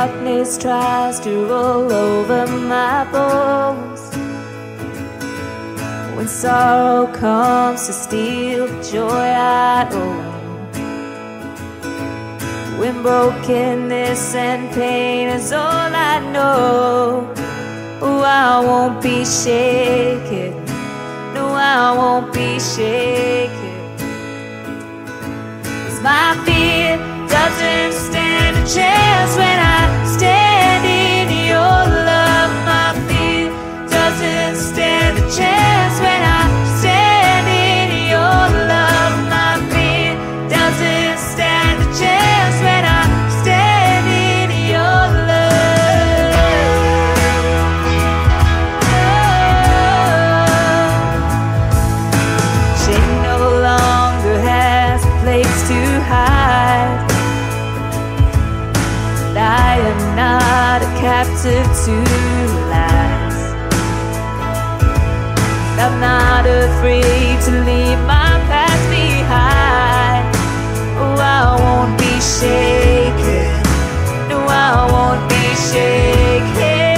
darkness tries to roll over my bones, when sorrow comes to steal the joy I own, when brokenness and pain is all I know, oh, I won't be shaken. No, I won't be shaken. 'Cause my fear doesn't stand a chance when I stand in your love. My fear doesn't stand a chance when I stand in your love. My fear doesn't stand a chance when I stand in your love. She no longer has a place to hide. I am not a captive to lies. I'm not afraid to leave my past behind. Oh, I won't be shaken. No, I won't be shaken.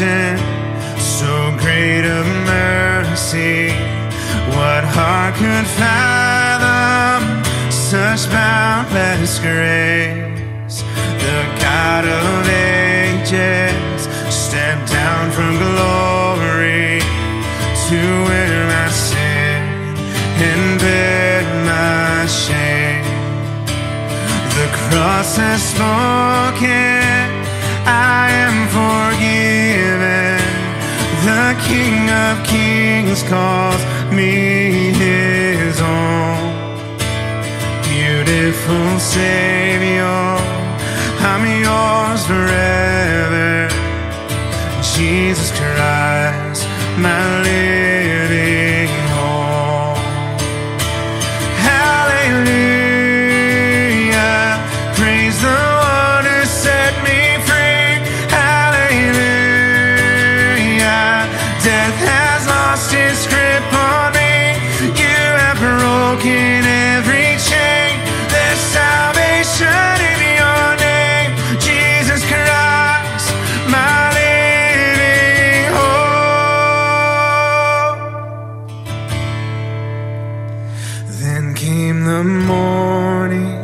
imagine so great a mercy. What heart could fathom such boundless grace? The God of ages stepped down from glory to where I sin and bear my shame. The cross has spoken, I am forgiven. The King of Kings calls me his own. Beautiful Savior, I'm yours forever. Jesus Christ, my living home. Hallelujah, praise the one who set me free. Hallelujah, death has lost its grip on me. You have broken every chain. There's salvation in your name, Jesus Christ, my the morning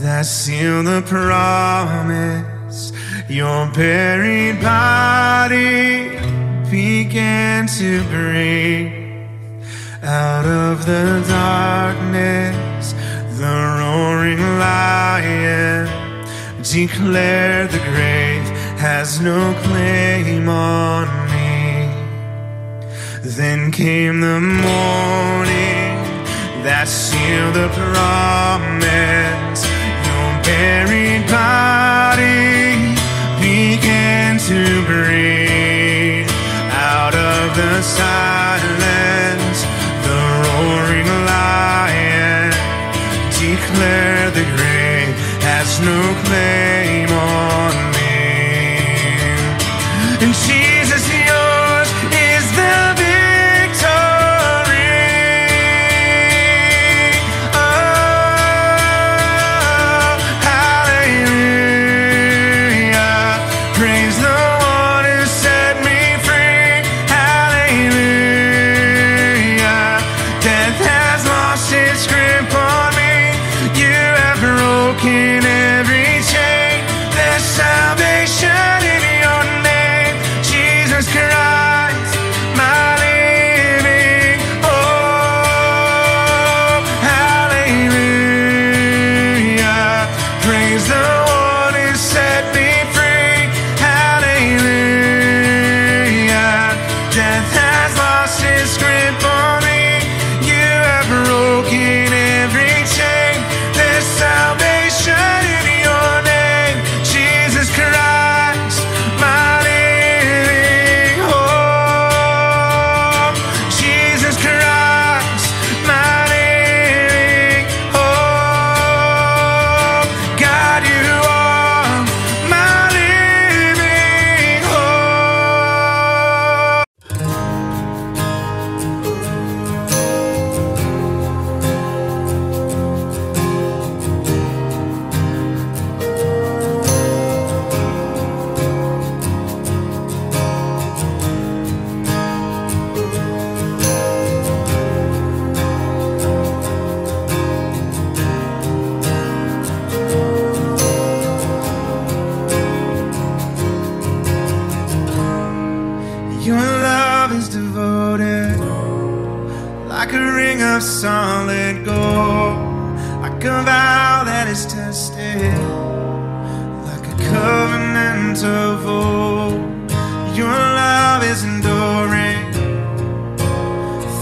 that sealed the promise. Your buried body began to breathe out of the darkness. The roaring lion declared the grave has no claim on me. Then came the morning that sealed the promise. Your buried body began to breathe out of the silence. The roaring lion declared the grave has no claim on me. And Jesus, yours is the solid gold, like a vow that is tested, like a covenant of old. Your love is enduring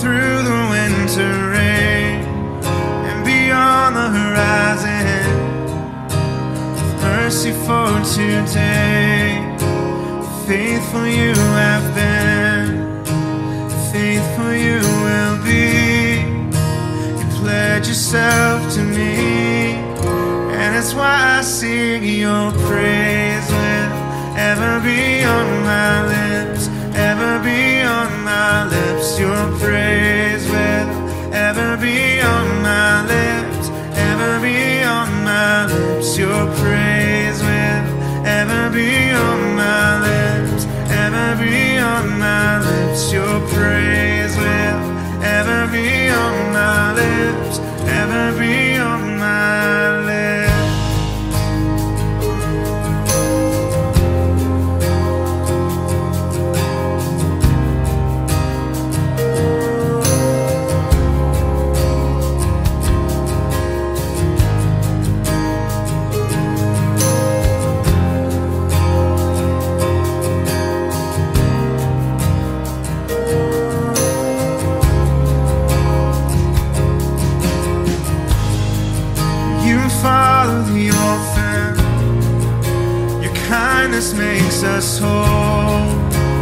through the winter rain and beyond the horizon. With mercy for today, faithful you have been, faithful you will be. Pledge yourself to me, and it's why I sing your praise will ever be on my lips, ever be on my lips. Your praise will ever be on my lips, ever be on my lips. Your praise will ever be on my lips, ever kindness makes us whole.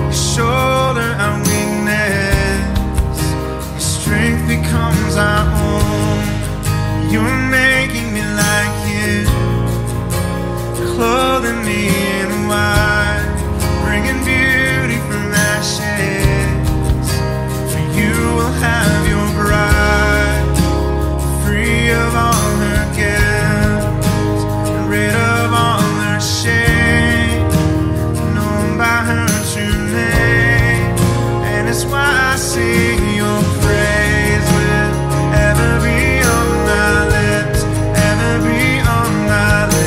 You shoulder our weakness, your strength becomes our own. You're making me like you, clothing me in white, bringing beauty from ashes. For you will have your bride, free of all her guilt, and rid of all her shame, known by her true name. And it's why I sing your praise will ever be on my lips, ever be on my lips.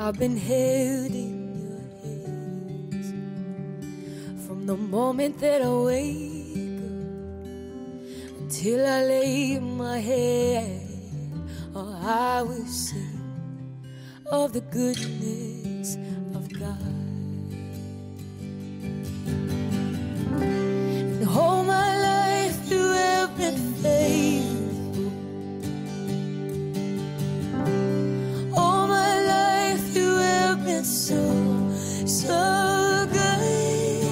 I've been held in your hands from the moment that I wake up until I lay my head. Oh, I will sing of the goodness of God and all my life. You have been faithful. So good.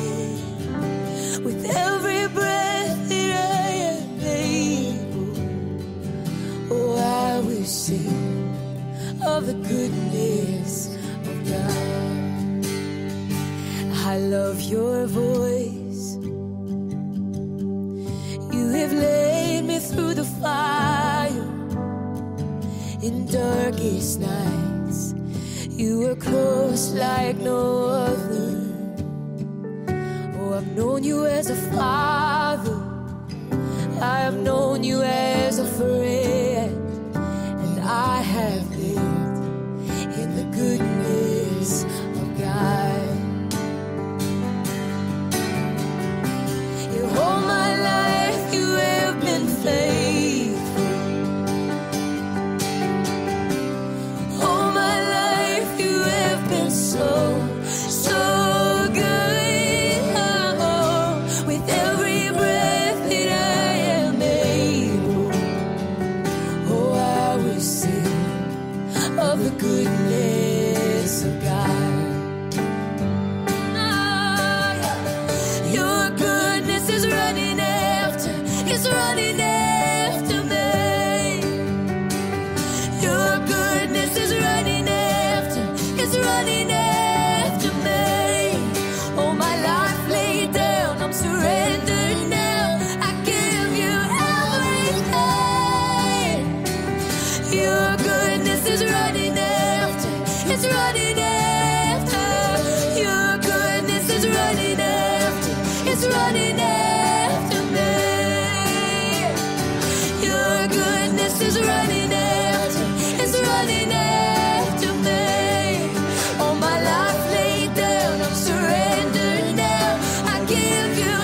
With every breath that I am able, oh, I will sing of the goodness of God. I love your voice. You have led me through the fire in darkest night. You were close like no other. Oh, I've known you as a father, I have known you as a friend, and I have lived in the goodness of God. In all my life you have been faithful. So good. Oh, with every breath that I am able, oh, I will sing of the goodness of God. Oh, yeah. Your goodness is running after, it's running after me. Your goodness is running after, it's running after me. Oh, my life laid down, I'm surrendered now. I give you everything. Your goodness is running after, it's running after. Your goodness is running after, it's running after me. Your goodness is running after, it's running after me. Oh, my life laid down, I'm surrendered now. I give you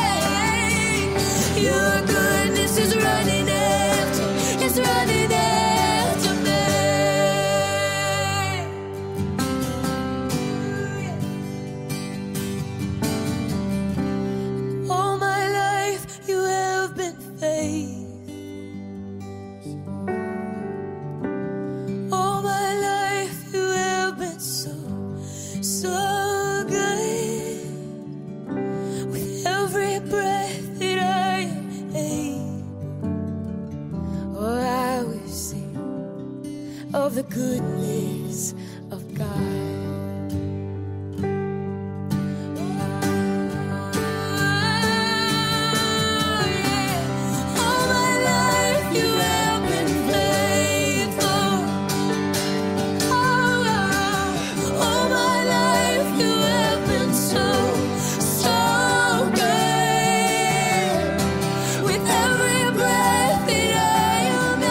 everything. Your goodness is running after, it's running after me. All my life you have been faithful. All my life you have been so good. With every breath that I am able, oh, I will sing of the goodness of God. All my life you have been faithful. All my life you have been so good. With every breath that I am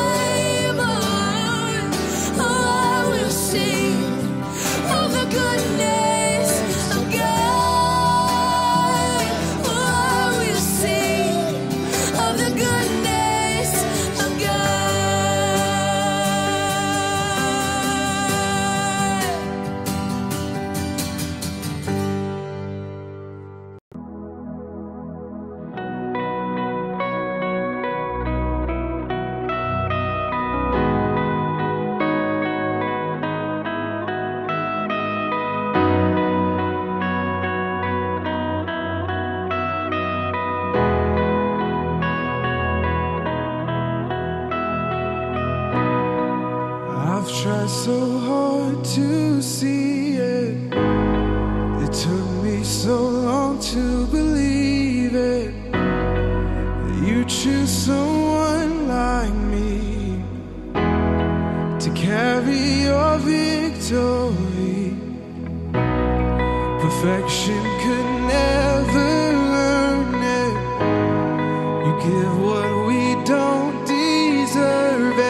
able, oh, I will sing of the goodness of God. Oh, I will sing of the goodness of God. I've tried so hard to see it. It took me so long to believe it. That you choose someone like me to carry your victory. Perfection could never learn it. You give what we don't deserve it.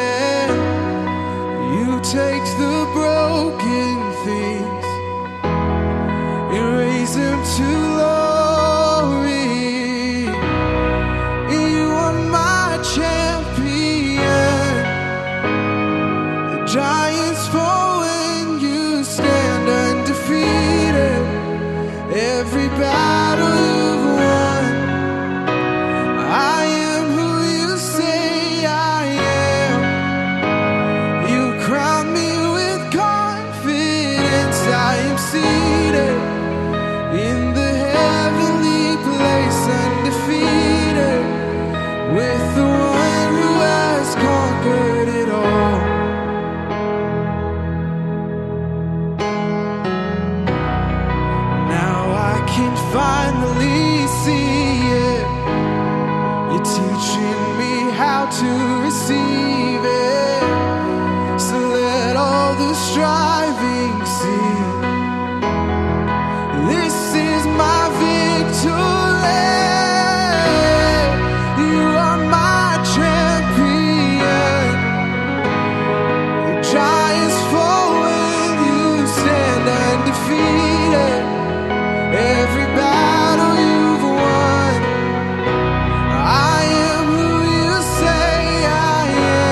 Takes the broken things and raise them to glory. You are my champion. The giants fall when you stand undefeated. Every battle you've won, I am who you say I am. I am seated in the heavenly place, undefeated, with the one who has conquered it all. Now I can finally see it. You're teaching me how to receive it. So let all the striving cease. I am who you say I am.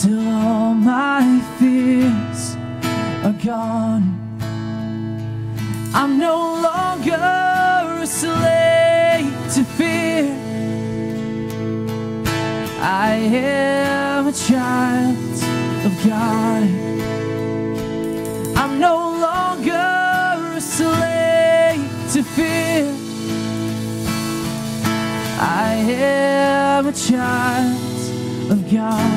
Till all my fears gone. I'm no longer a slave to fear. I am a child of God. I'm no longer a slave to fear. I am a child of God.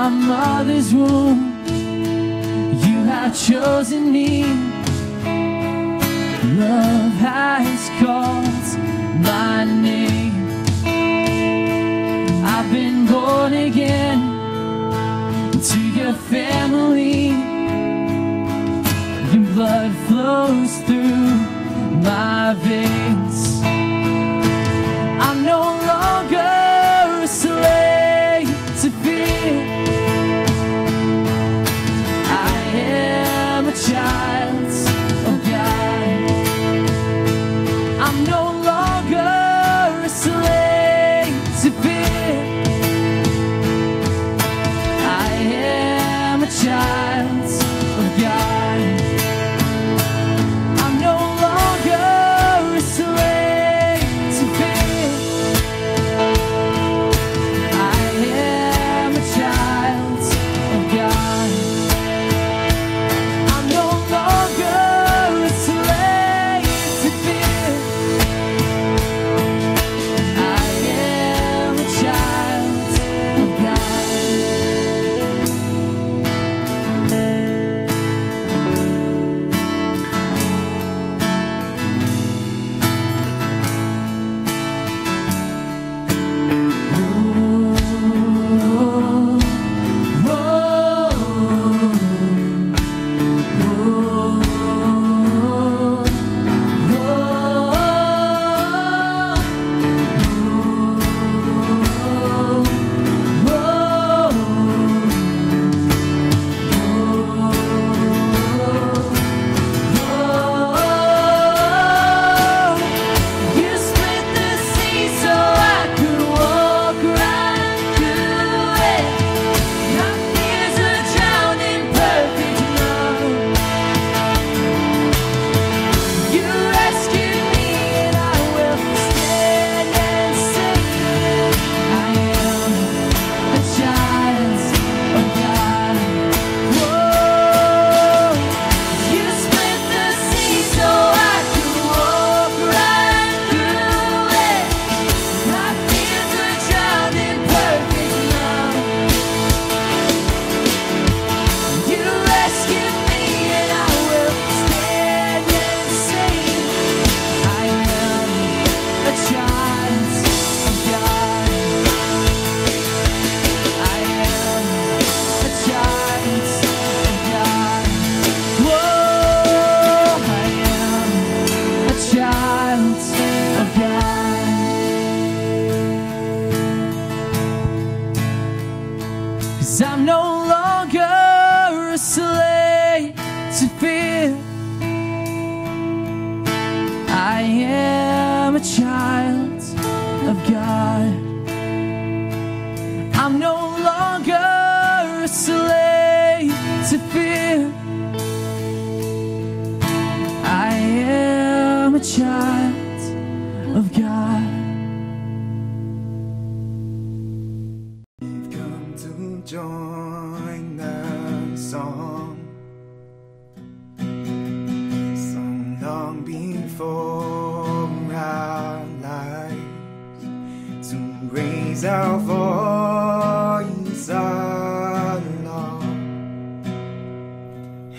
My mother's womb, you have chosen me. Love has called my name. I've been born again to your family. Your blood flows through my veins. I'm no longer a slave to fear. Child of God, I'm no longer a slave to fear. I am a child of God. I'm no longer a slave to fear. I am a child of God. I'm no longer a slave to fear. I am a child of God. I'm no longer a slave to fear. I am a child of God. Join the song long before our lives, to raise our voice along.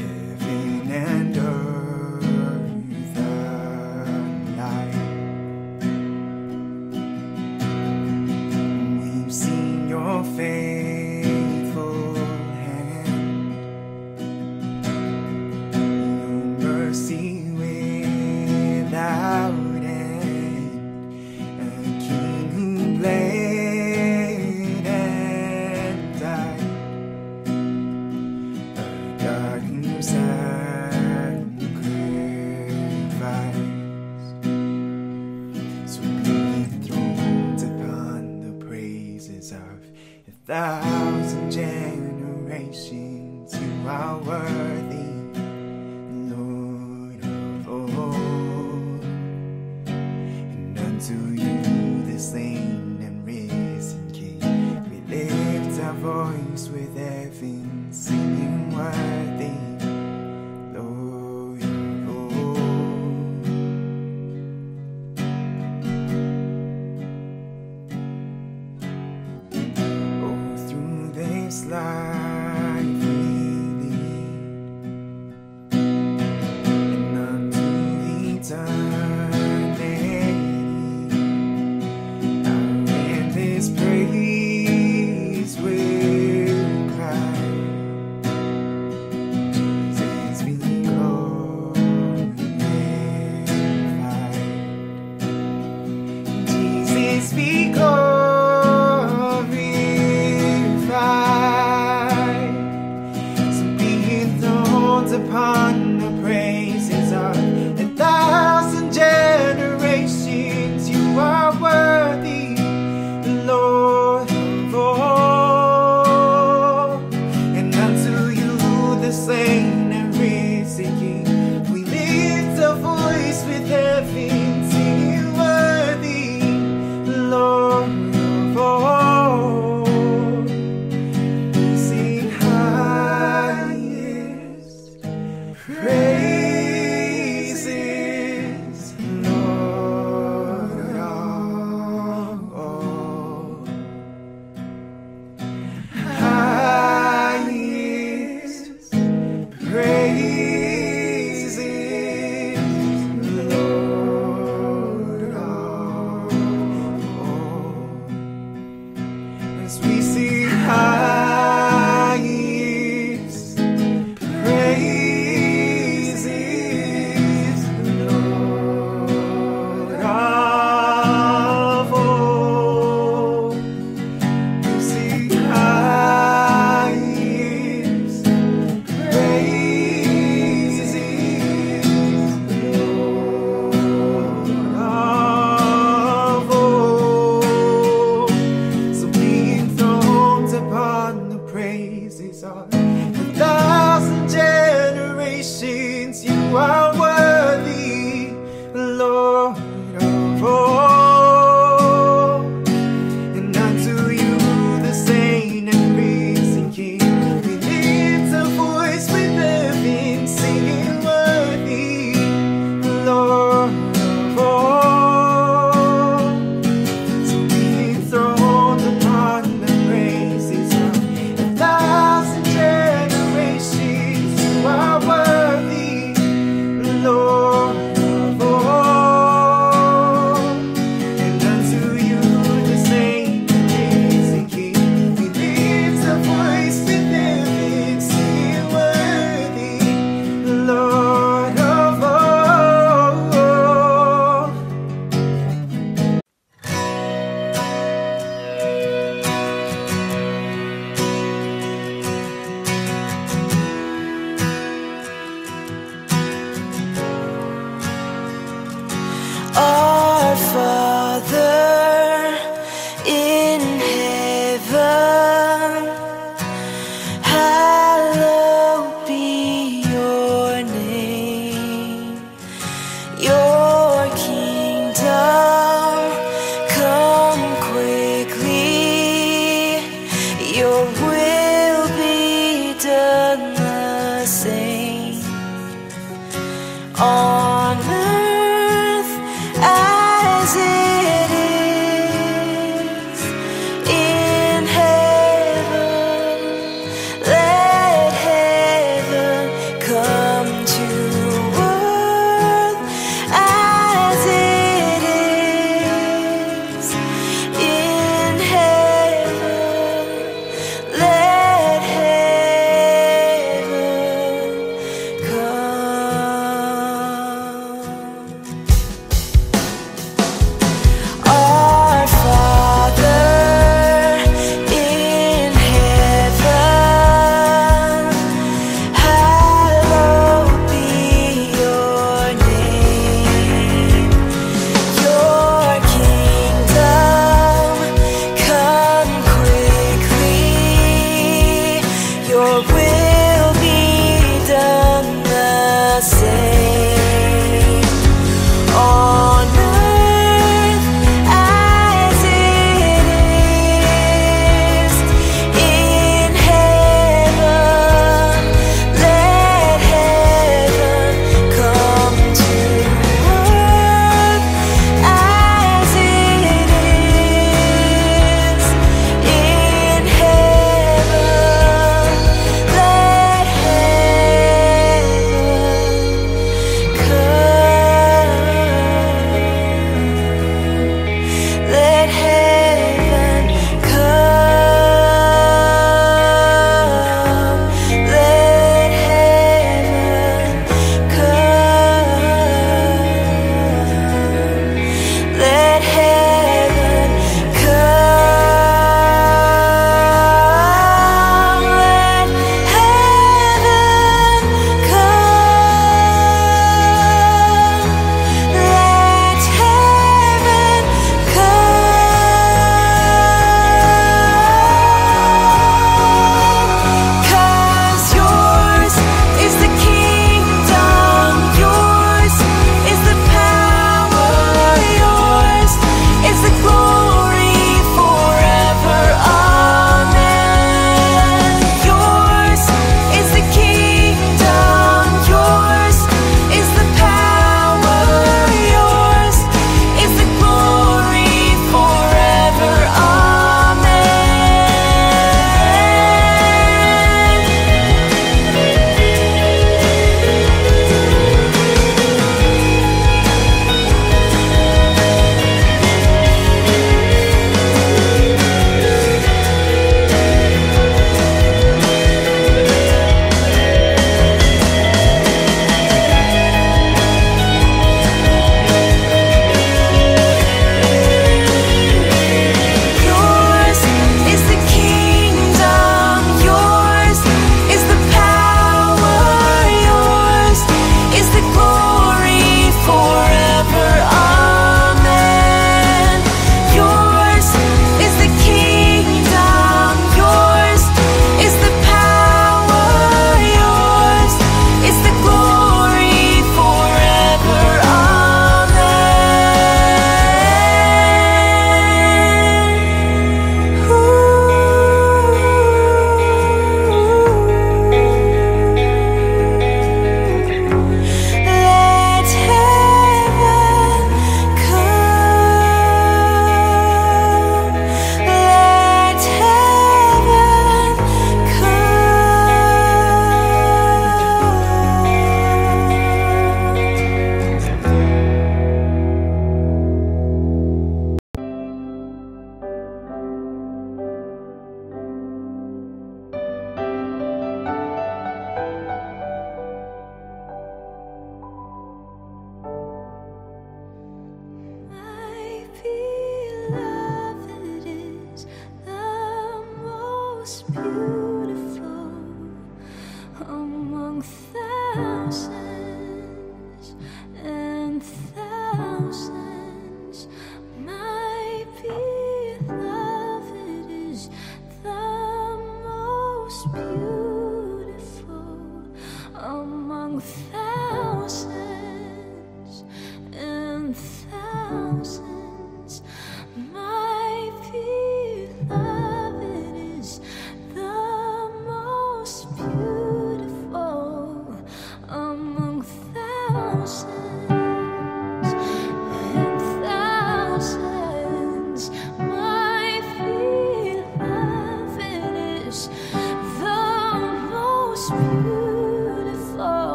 Heaven and earth alike, we've seen your face. Without end, a king who laid 1,000 generations, you are worthy, Lord of all. And unto you the slain and risen King, we lift our voice with heaven, singing worthy, Lord of all. Oh, through this life be glorified, so be enthroned upon the praises of 1,000 generations. You are worthy, Lord of all, and unto you the slain and risen King, we lift our voice with heaven. We see highest praises, Lord of all. We see highest praises, Lord of all. So praises are 1,000 generations, you are worthy, Lord of all, and unto you the slain and risen King, we lift a voice with heaven, singing worthy, Lord of all, to be enthroned upon the praises of 1,000 generations, you are worthy, Lord of all, and unto you the slain and risen King, we lift a voice with heaven, singing worthy, Lord of all. Our Father in heaven, hallowed be your name. Your kingdom come quickly, your will be done the same on earth as it is in heaven. Let heaven come to earth as it is in heaven. Let heaven come.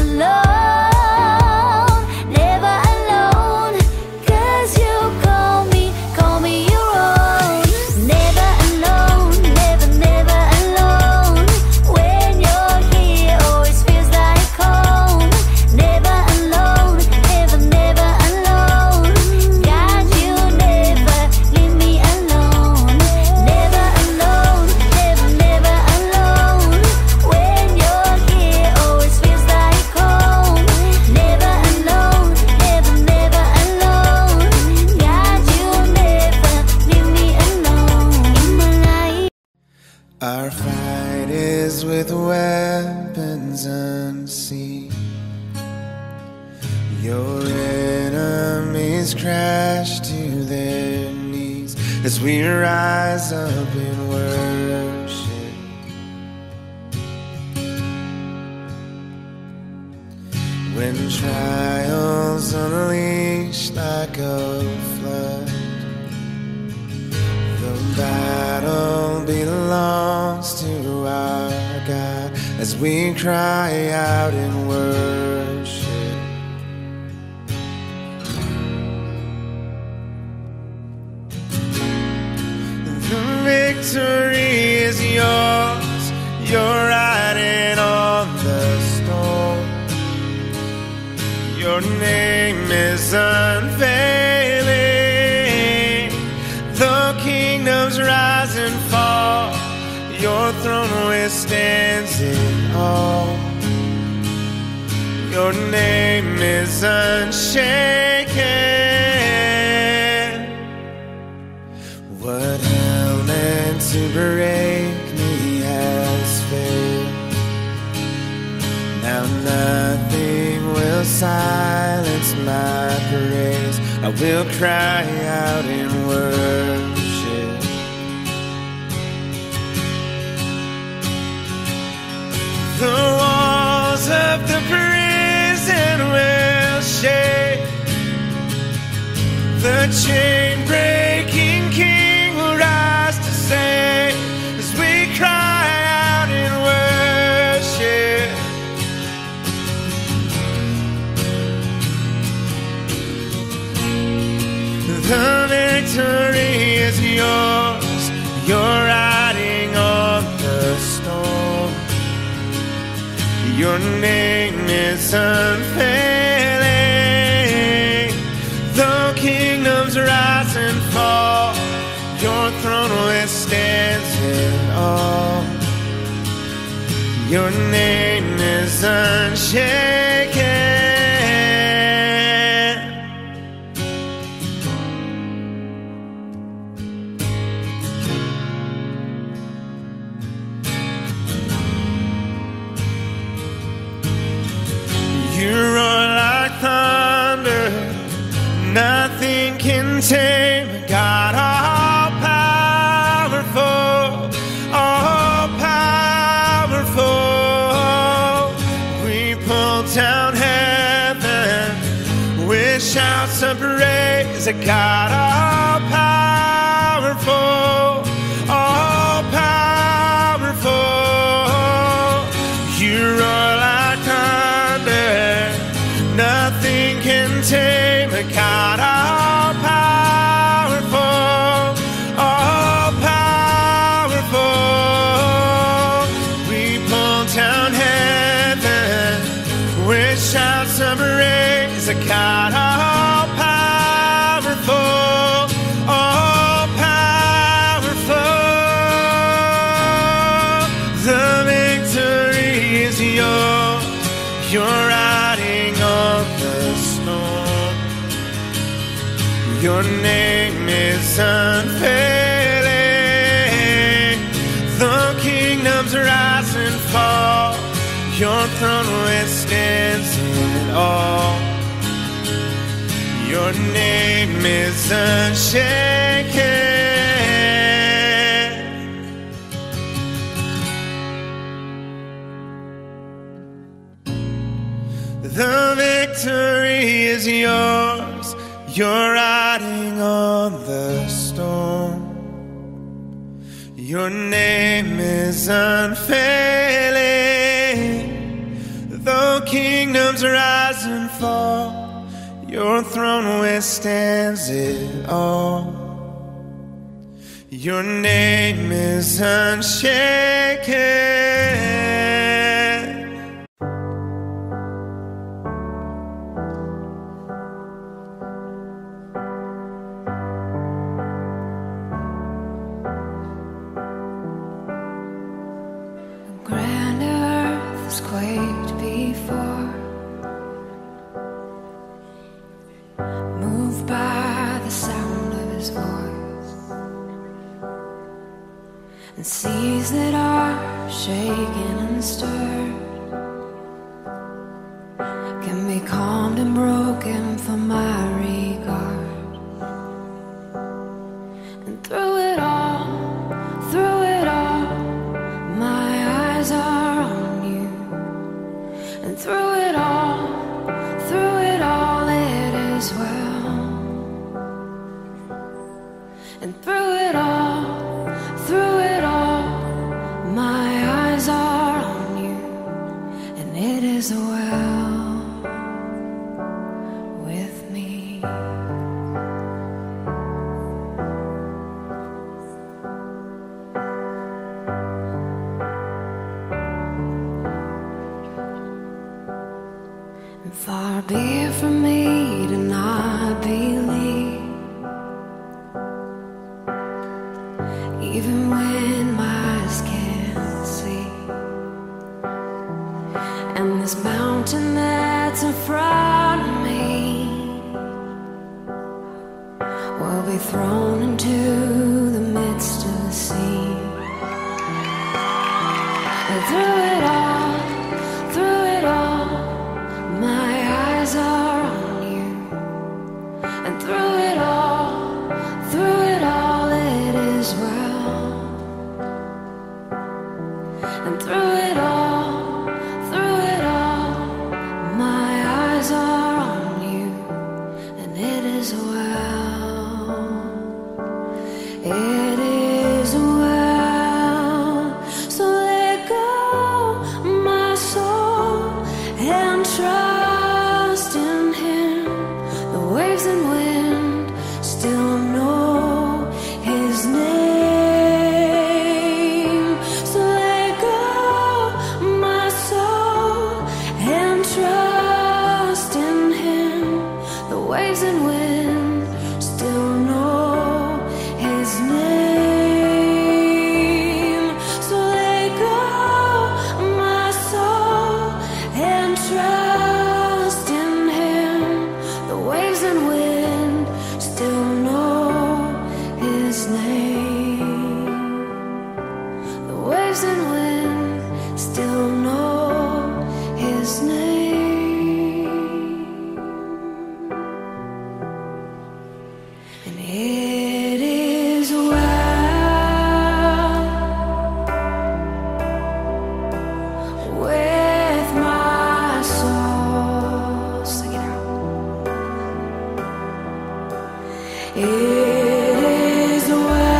Alone, never alone, 'cause you call me Fighters with weapons unseen, your enemies crash to their knees as we rise up in worship. When trials unleash like a flood, the battle belongs to our God as we cry out in worship. Victory is yours, you're riding on the storm. Your name is unveiling, the kingdoms rise and fall. Your throne withstands in awe. Your name is unshaken. What meant to break me has failed. Now nothing will silence my praise. I will cry out in worship. The walls of the prison will shake. The chain breaking king as we cry out in worship. The victory is yours, you're riding on the storm. Your name is unfailing, though kingdoms rise and fall. Your throne withstands it all. Your name is unshaken. You roar like thunder, nothing can tame God. Shouts of praise, a God all-powerful, all-powerful. You roar like thunder, nothing can tame a God all-powerful, all-powerful. We pull down heaven with shouts of praise, a God all-powerful. You're riding on the storm. Your name is unfailing. The kingdoms rise and fall. Your throne withstands in awe. Your name is unshaken. The victory is yours, you're riding on the storm. Your name is unfailing, though kingdoms rise and fall. Your throne withstands it all. Your name is unshaken. The seas that are shaken and stirred can be calmed and broken for my regard. And through it all, my eyes are on you. And through it all, it is well. And through it all, my eyes are on you, and it is well with me. And far be it from me to not believe, even when my eyes can't see. And this mountain that's in front of me will be thrown into the midst of the sea. And through it all, my eyes are on you. And through it all, it is well. And through it all, my eyes are on you, and it is well, it is well. So let go my soul and trust in Him. The waves and wind still know His name. Waves and wind still know His name. So let go my soul and trust in Him. The waves and wind still know His name. The waves and wind still know His name. It is well.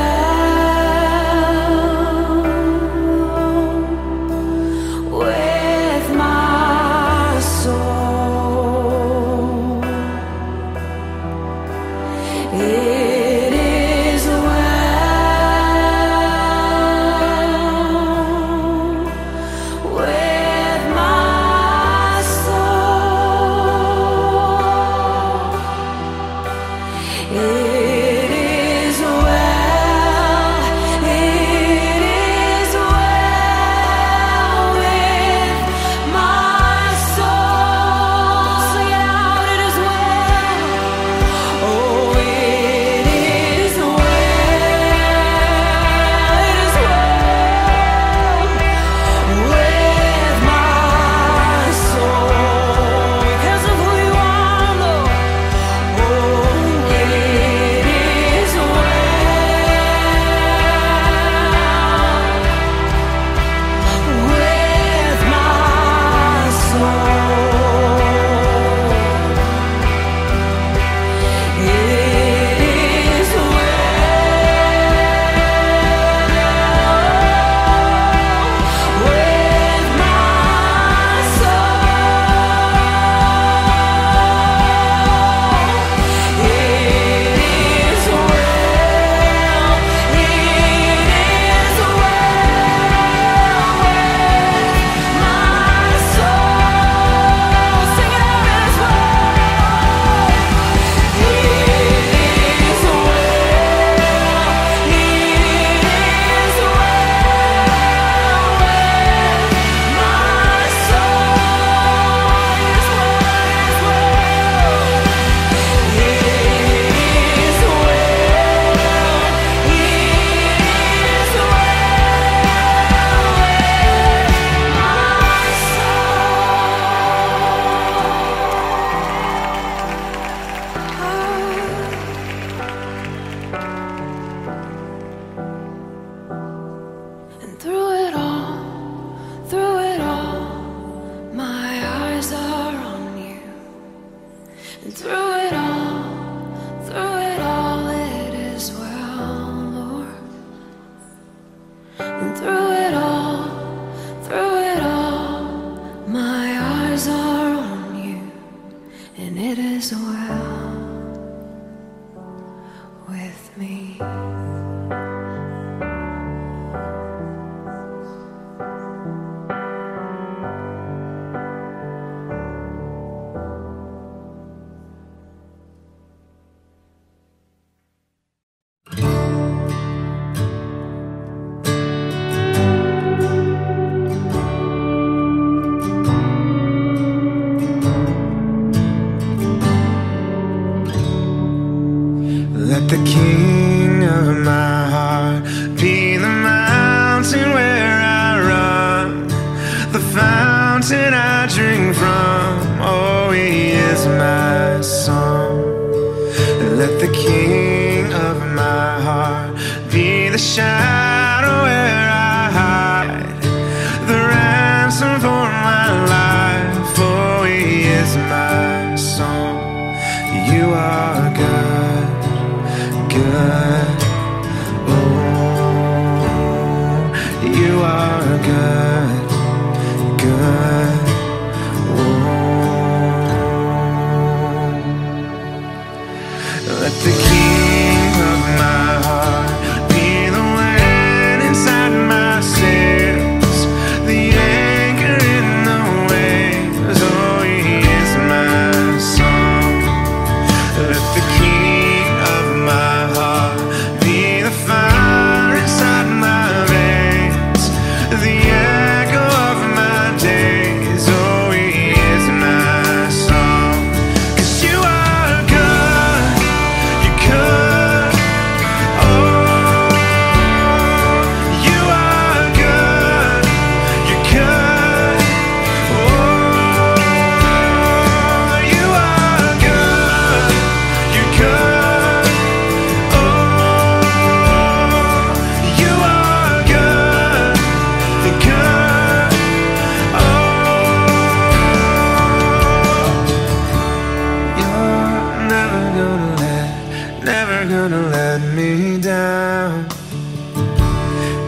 Let the king of my heart be the mountain where I run, the fountain I drink from. Oh, he is my song. Let the king of my heart be the shadow where I hide, the ransom for my life. Oh, he is my song. You are God. Oh, you are good, good. Oh, let the king of my heart be the wind inside my sails, the anchor in the waves. Oh, he is my song. Let the king down.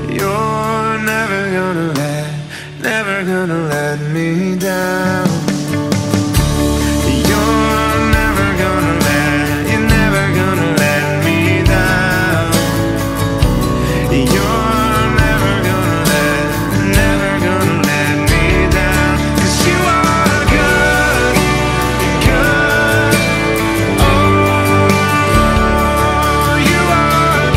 You're never gonna let me down. You're never gonna let me down. You're never gonna let me down. 'Cause you are good, good. Oh, you are.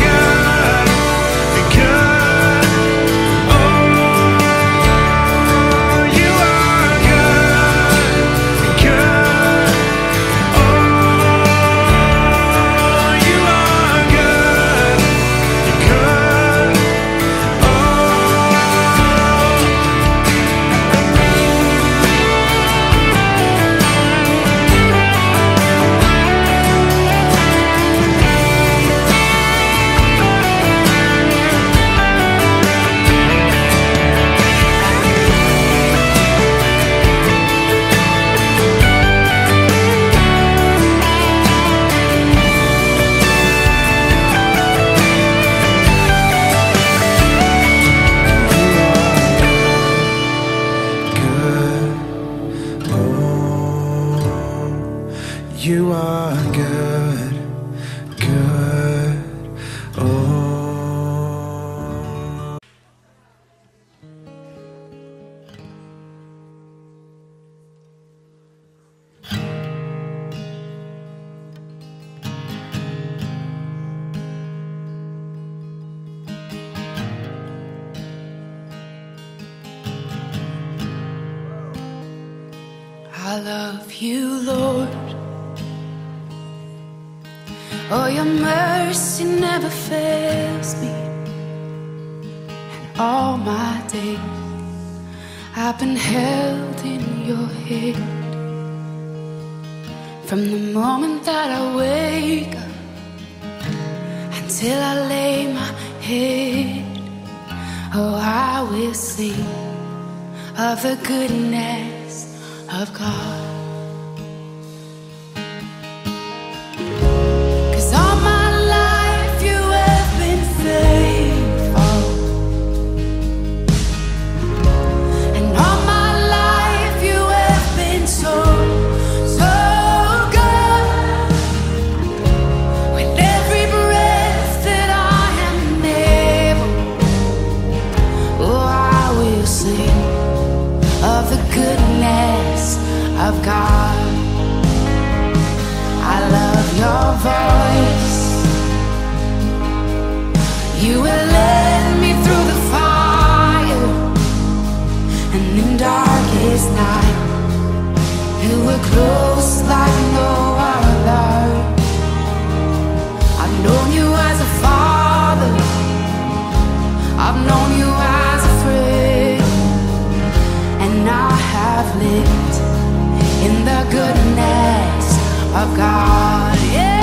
You are good, good, oh. I love you, Lord. Oh, your mercy never fails me, and all my days I've been held in your hand. From the moment that I wake up until I lay my head, oh, I will sing of the goodness of God. Of were close like no other. I've known you as a father, I've known you as a friend, and I have lived in the goodness of God. Yeah.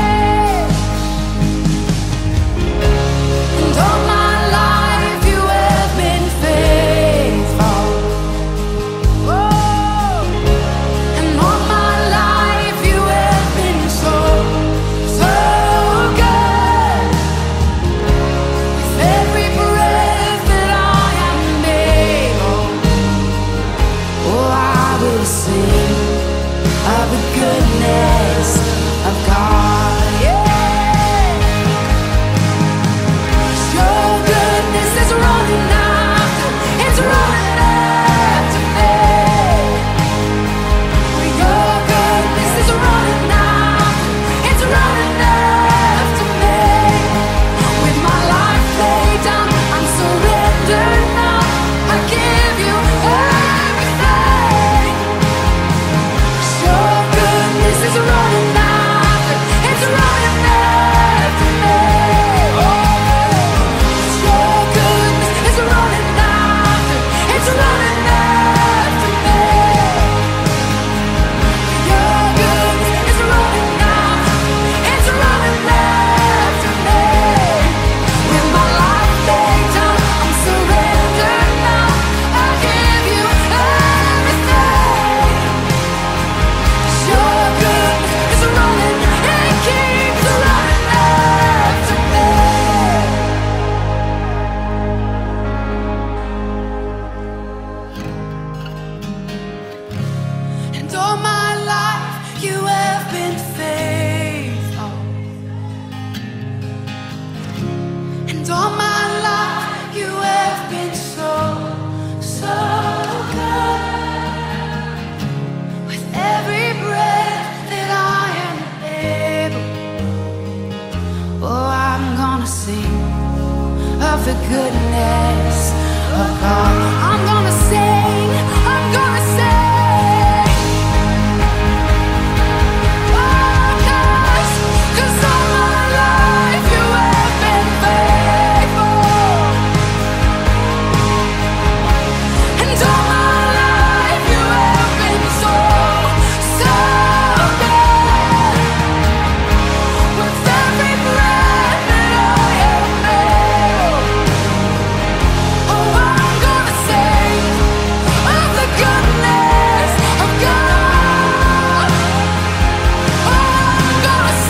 And all my life you have been faithful. Oh. And all my life you have been so, so good. With every breath that I am able, oh, I will sing of the goodness of God. Yeah. Your goodness is running after, it's running after me. Your goodness is running after, it's running after me. With my life laid down, I'm surrendered now. I give you everything. Your goodness is running after, it's running after me. Your goodness is running after, it's running after me. Your goodness is running after, it's running after me. With my life laid down, I'm surrendered now. I give you everything. Your goodness is running, it keeps running after me. And all my life you have been faithful. And all my life you have been so, so good. With every breath that I am able, oh, I'm gonna sing of the goodness of God. I'm gonna sing. Cause all my life you have been faithful. And all my life you have been so, so good. With every breath that I am able, oh, I'm gonna sing of the goodness of God. Oh, I'm gonna sing of the goodness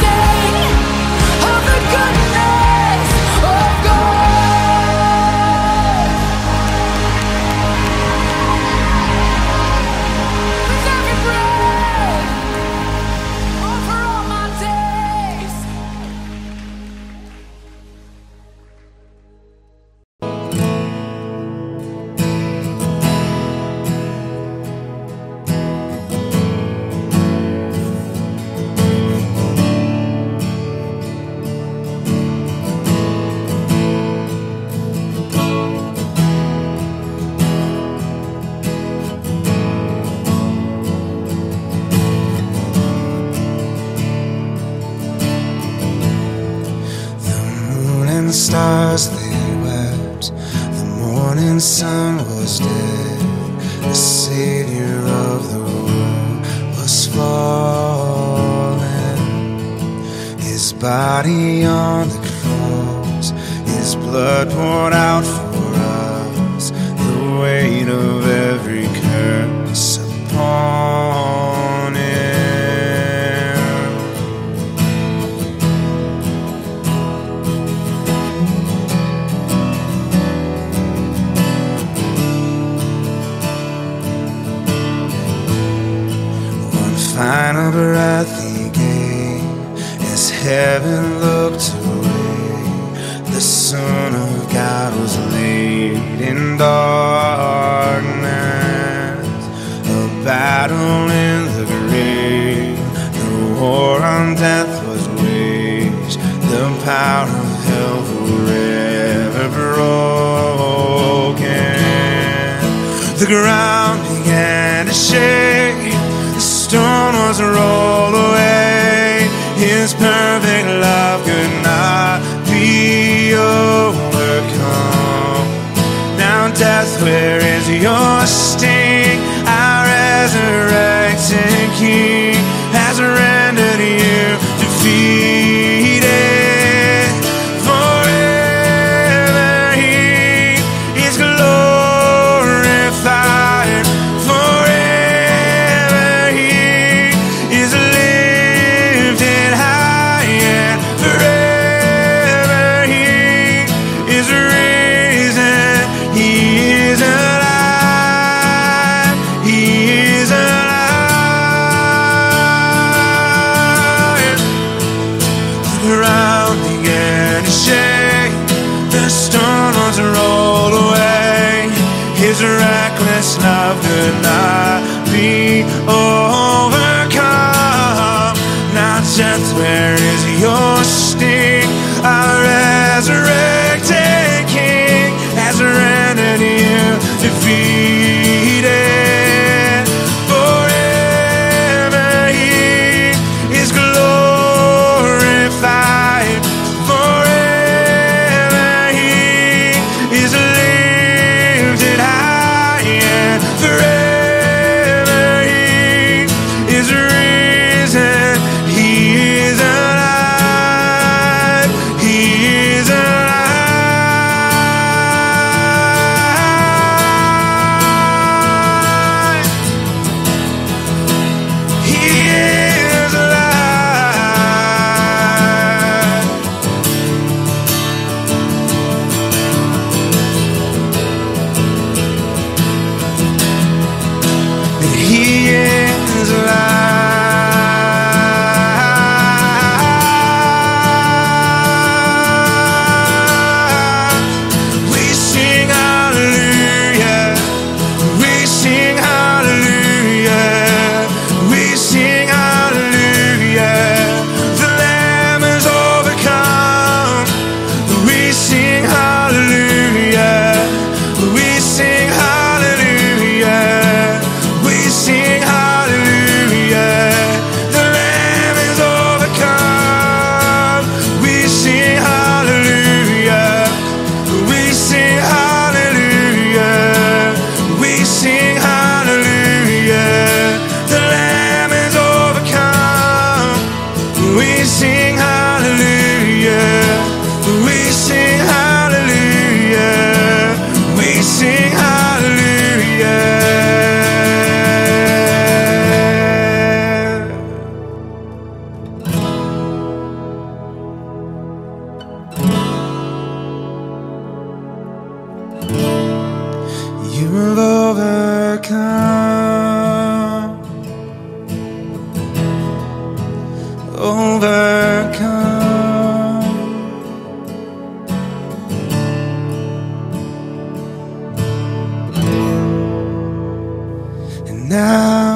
of God. With every breath, oh, for all my days. The moon and the stars, they wept. The morning sun was dead. The Savior of the world was fallen. His body on the cross, His blood poured out for us. The weight of every curse upon Him. One final breath He gave as heaven looked away. The Son of God was laid in darkness. A battle in the grave, the war on death was waged. The power of hell forever broken. The ground began to shake. The stone was rolled away. His perfect love could not be overcome. Now death, where is your sting? Our resurrected King has rendered you defeated. Forever He is glorified. Forever He is lifted high. And forever He is risen. He is alive. He is alive. Grounding and shake, the stone was rolled away. His reckless love could not be overcome. Now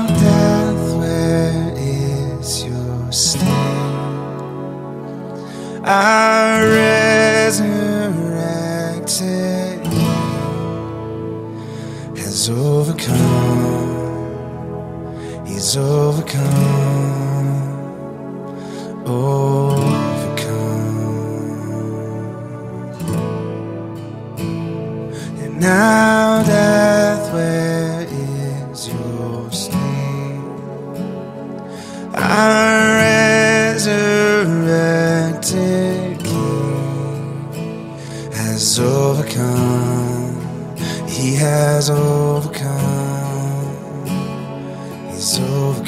death, where is your sting? Our resurrected King has rendered you defeated. You've overcome, and now death, where is your sting? Our resurrected He's overcome, He's overcome, overcome. And now death, where is your sting? Our resurrected King has overcome. He has overcome, He's overcome.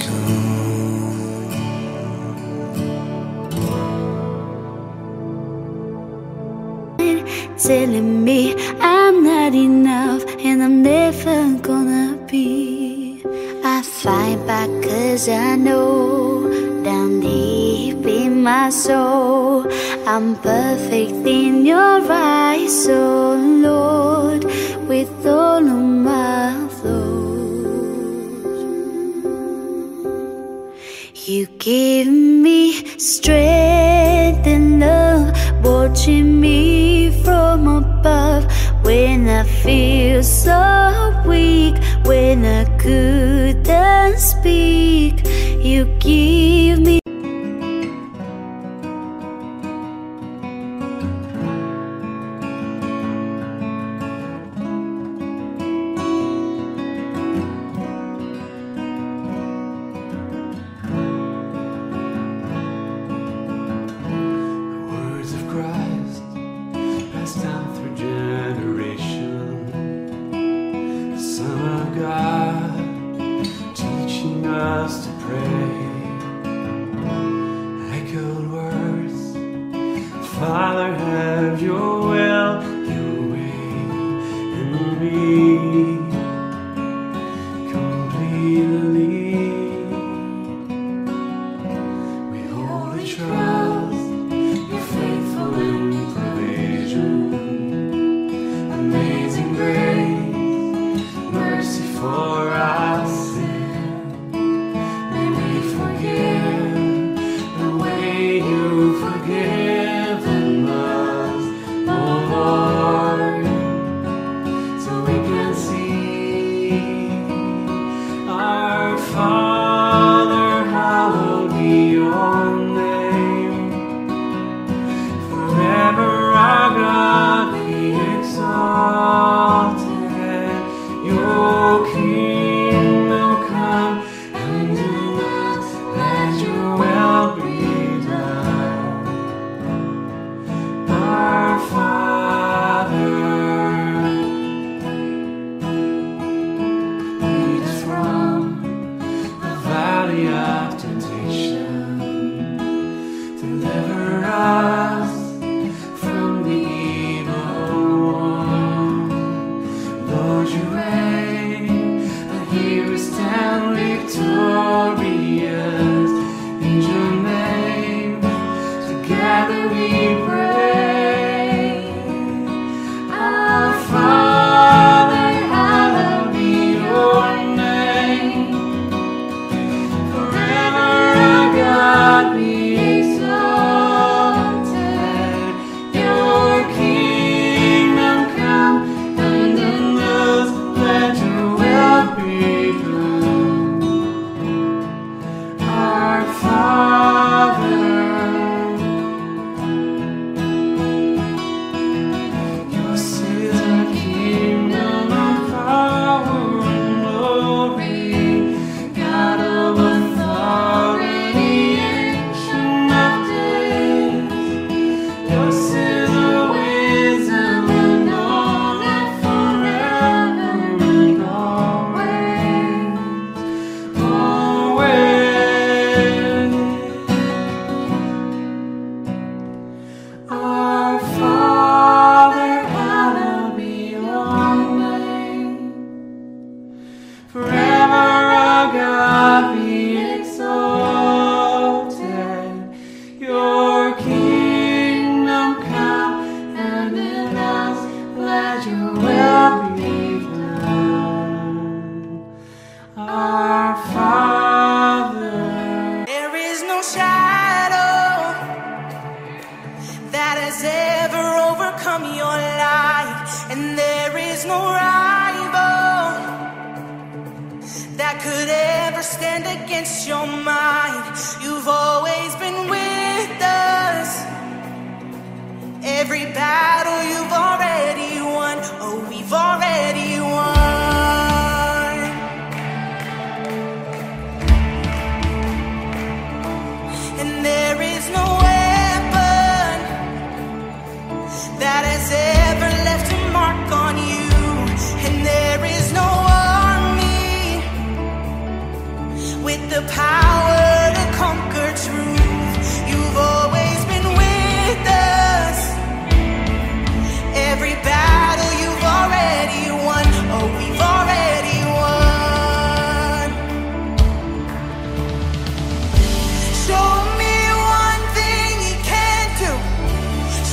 Telling me I'm not enough and I'm never gonna be. I fight back cause I know down deep in my soul I'm perfect in your eyes, oh Lord. With all of my flaws, You give me strength and love, watching me from above when I feel so weak when I couldn't speak. You give me.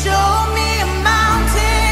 Show me a mountain.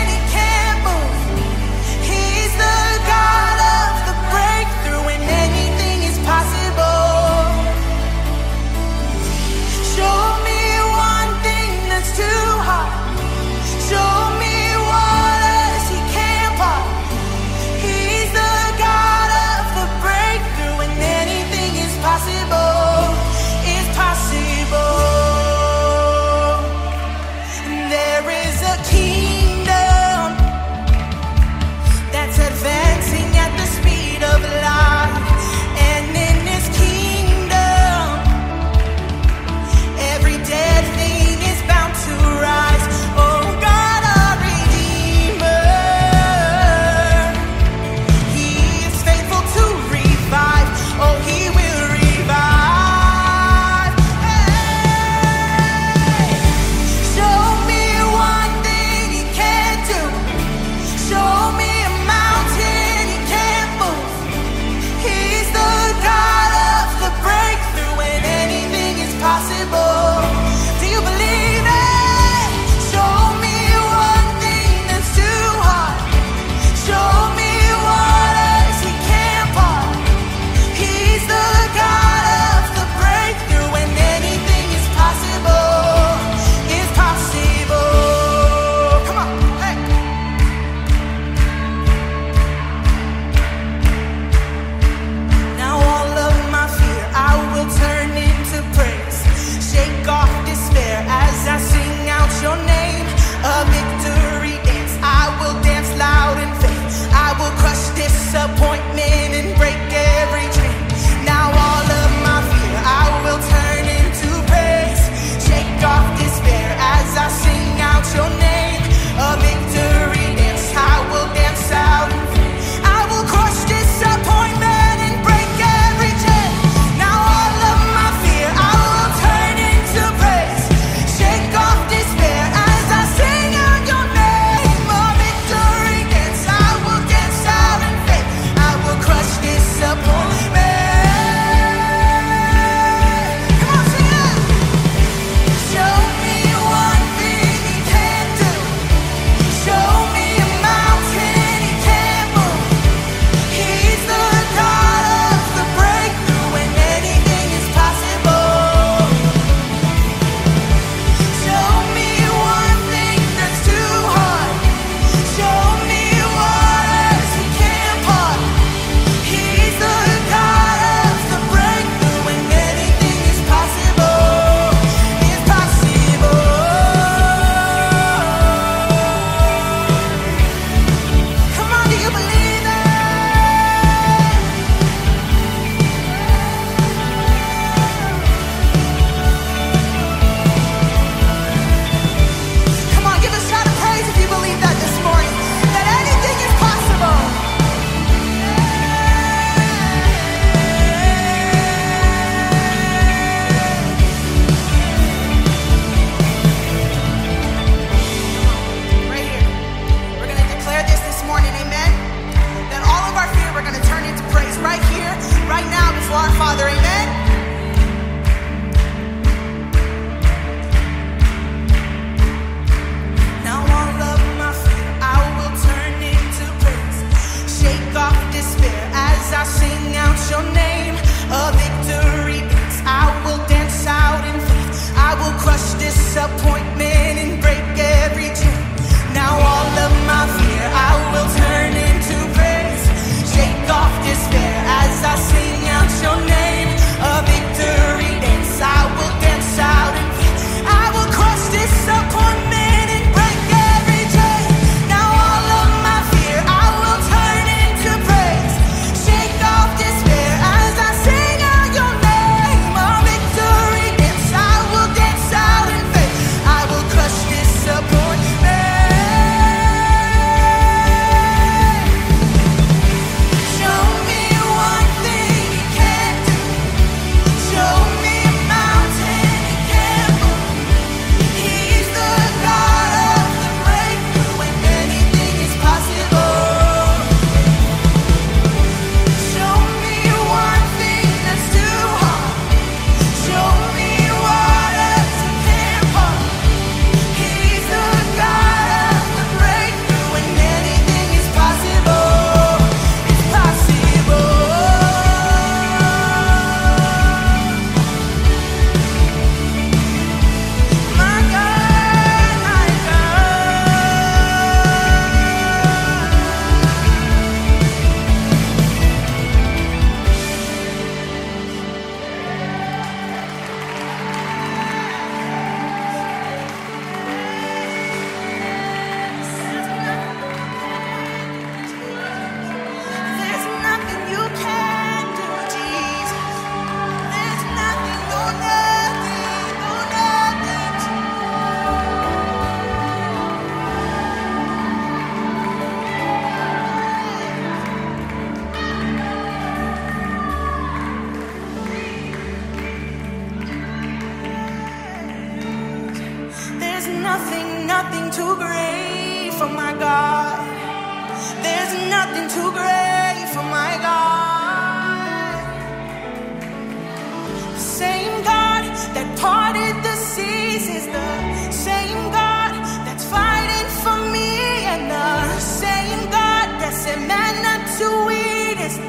too great for my God. There's nothing too great for my God. The same God that parted the seas is the same God that's fighting for me, and the same God that said man not to eat is the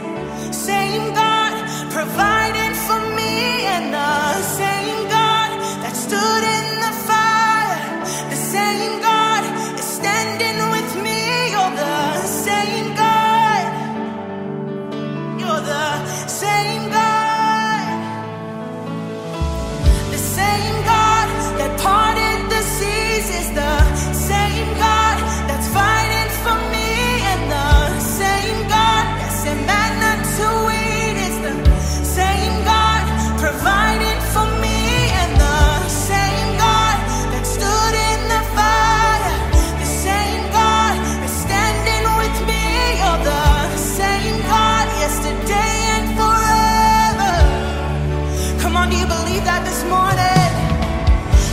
same God providing for me, and the same God that stood in the fire, the same God is standing with me. You're the same God. You're the same God. The same God that parted the seas is the same God that's fighting for me, and the same God that said man not to eat is the same God providing for me, and the same God that stood in the fire, the same God is standing with me. You're the same God yesterday and forever. Come on, do you believe that this morning?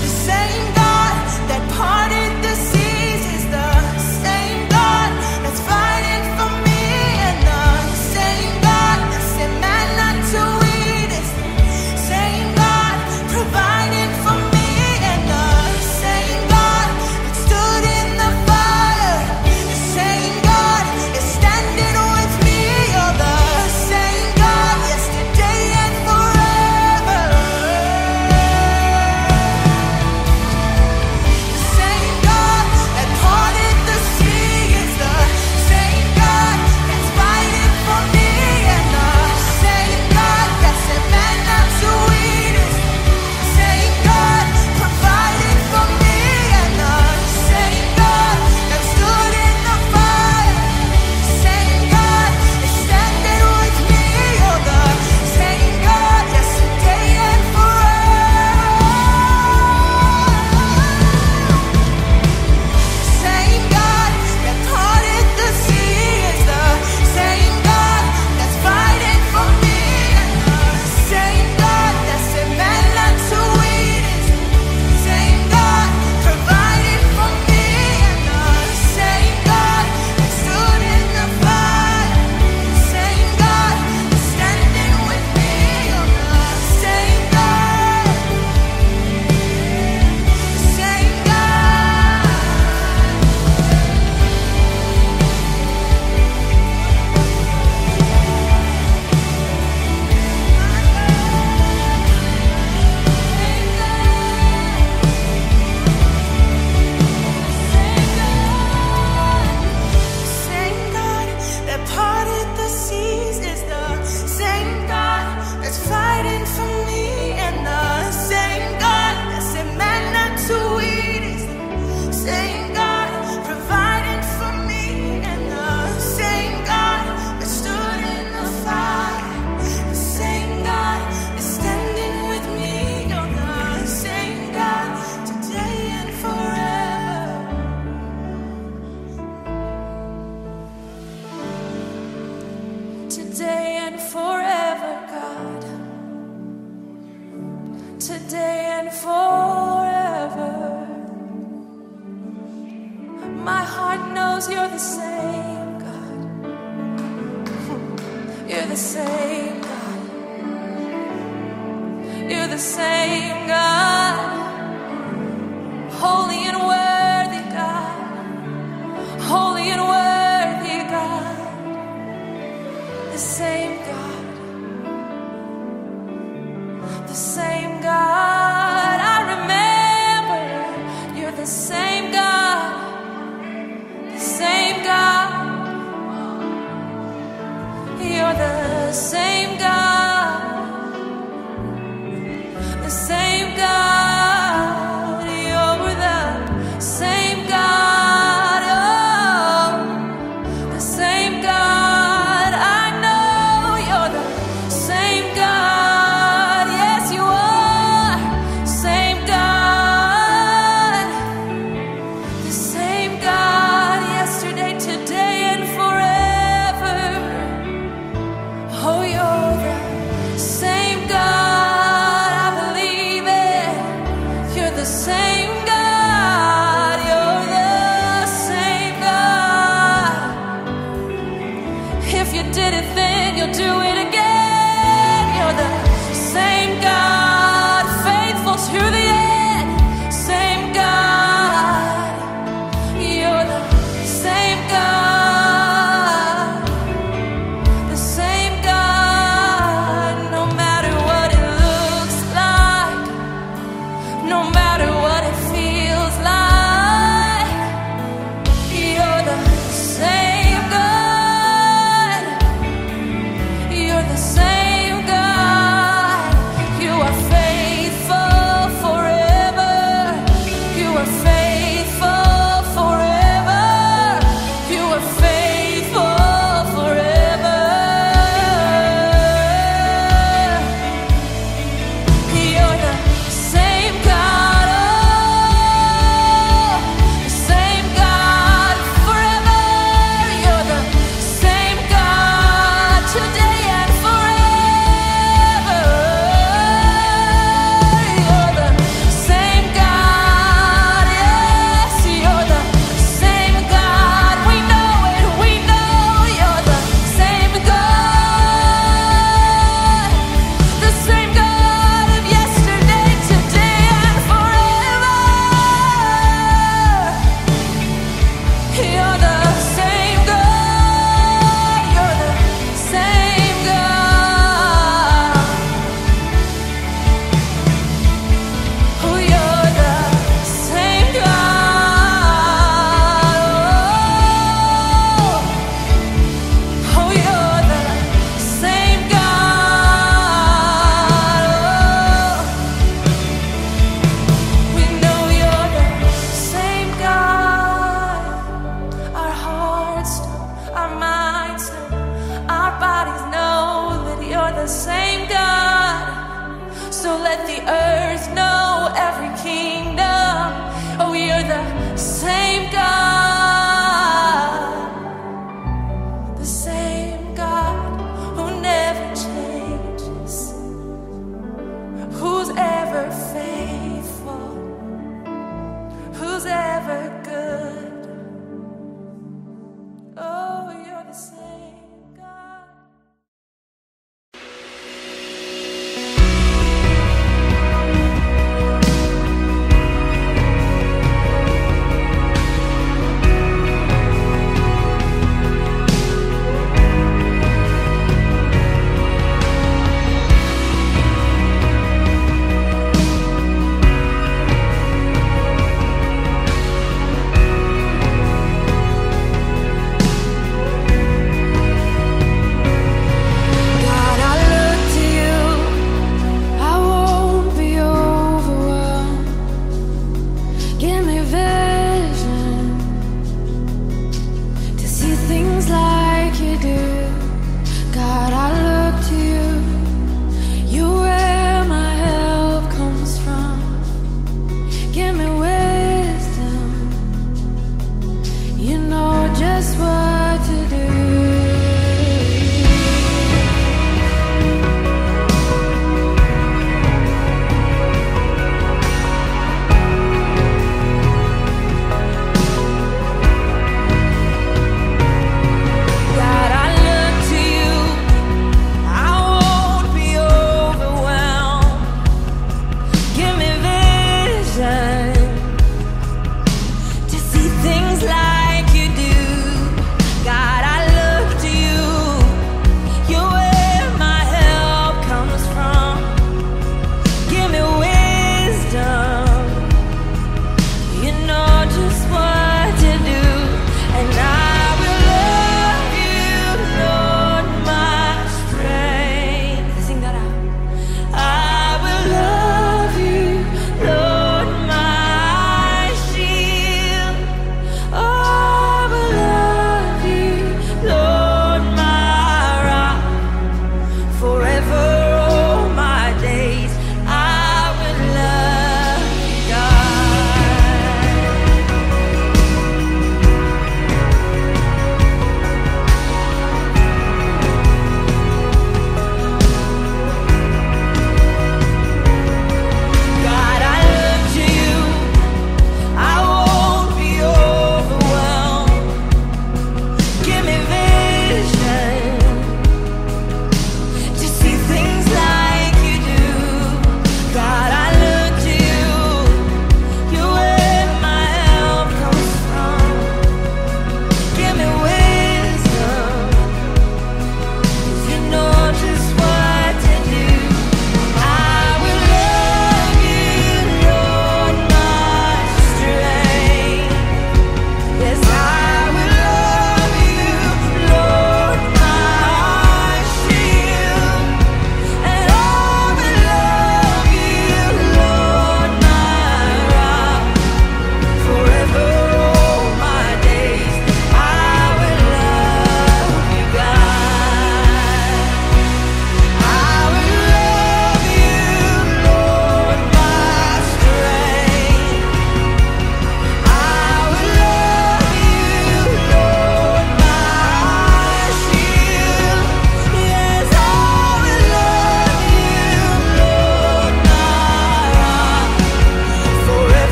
The same God that parted the seas is the same God that's fighting for me, and the same God that said man not to eat is the same God providing for me, and the same God that stood in the fire, the same God is standing with me. You're the same God yesterday and forever. The same God that parted the sea is the same God that's fighting for me, and the same God that said man not to eat is the same God providing for me, and the same God that stood in the fire, the same God is standing with me. You're the same God yesterday and forever. Same God that parted the sea is the same God that's fighting for me, and the same God that said man not to eat is the same God providing for me, and the same God that stood in the fire, the same God that's standing with me. You're the same God. The same God. Same God that parted the seas is the same God that's fighting for me, and the same God that said man not to eat is the same God providing for me, and the same God that stood in the fire, the same God is standing with me. You're the same God today and forever. Today and forever, God. Today and forever. My heart knows you're the same, God. You're the same, God. You're the same, God. Holy and worthy, God. Holy and worthy, God. The same, God. The same God, I remember. You're the same God. The same God. You're the same God. The same God. You're the same God. Oh, the same God. I know you're the same God. Yes, you are. Same God. The same God yesterday, today, and forever. Oh, you're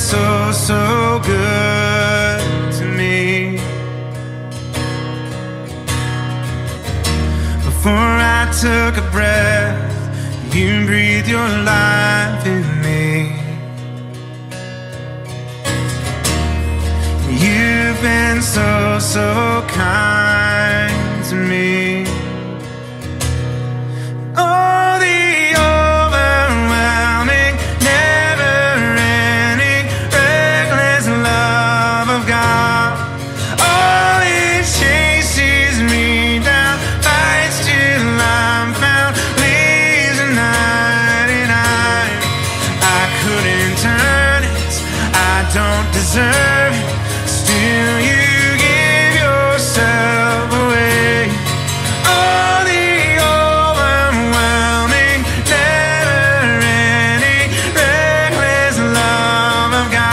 been so, so good to me. Before I took a breath, you breathed your life in me. You've been so, so kind to me. Don't deserve it, still you give yourself away. Oh, the overwhelming, never-ending, reckless love of God.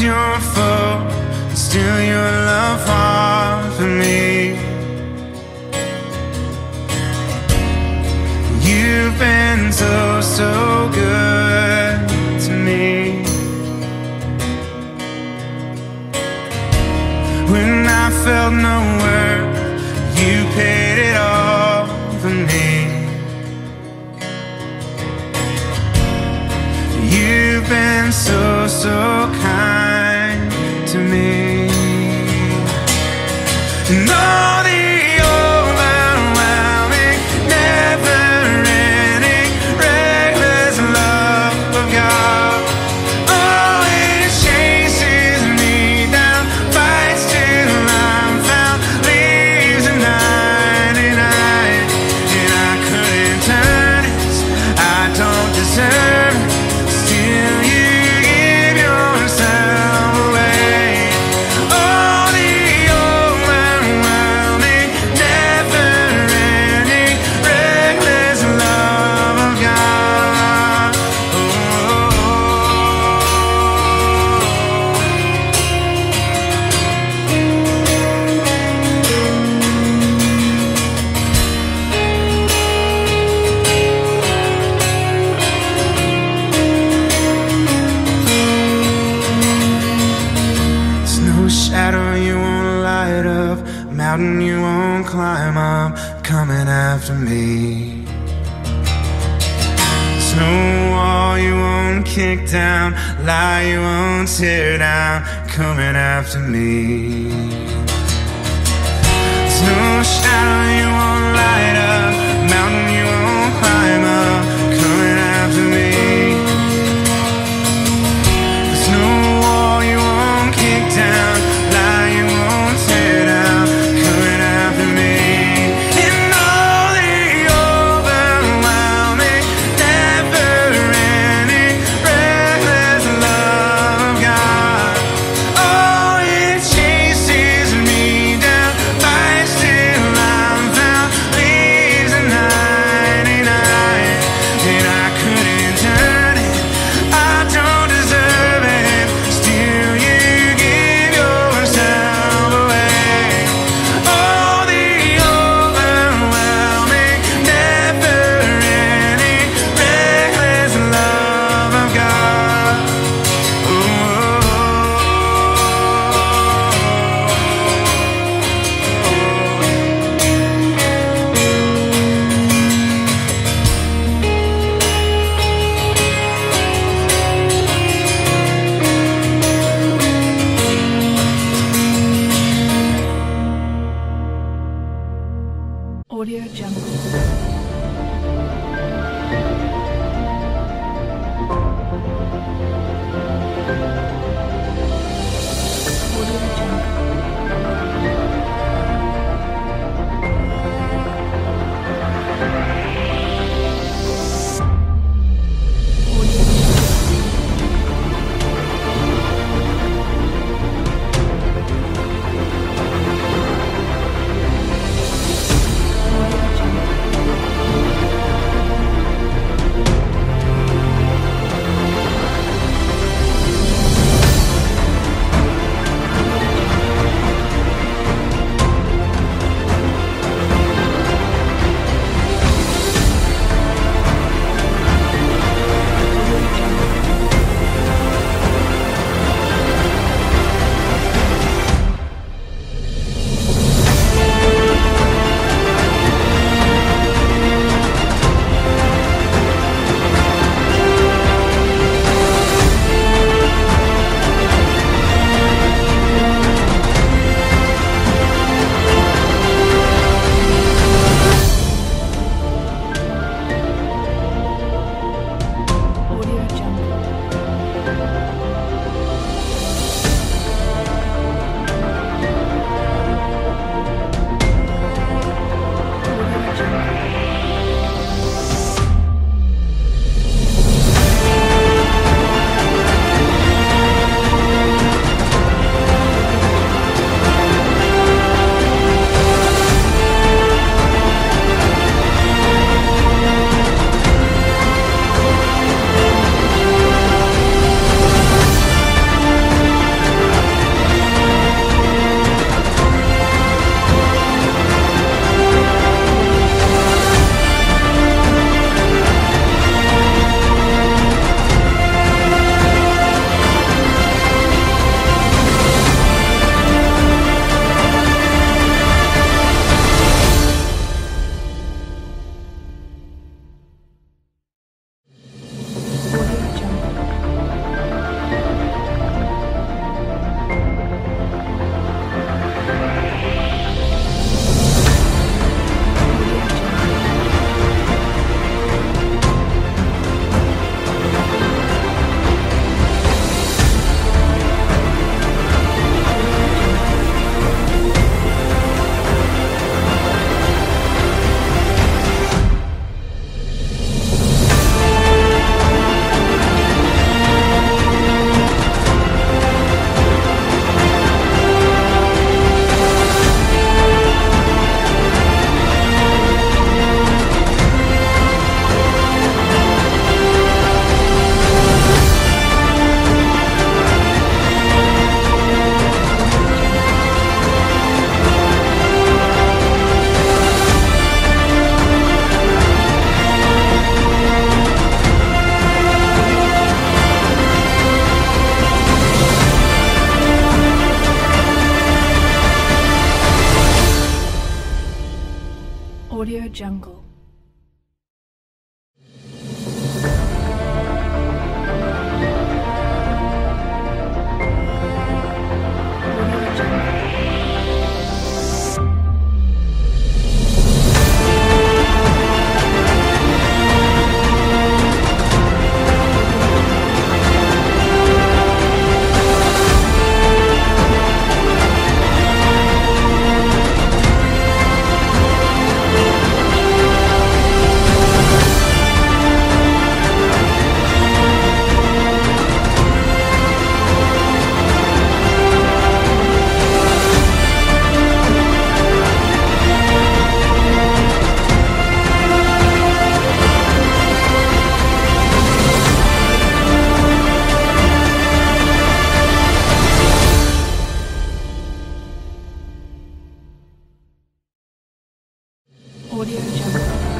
Your fault, still your love fought for me. You've been so, so good to me. When I felt no worth, you paid it all for me. You've been so, so kind to me. No, mountain you won't climb up, coming after me. There's no wall you won't kick down, lie you won't tear down, coming after me. There's no shadow you won't light up, mountain you won't climb up, coming after me. There's no wall you won't kick down, lie you won't tear down, Audio Jungle. Audio Jungle.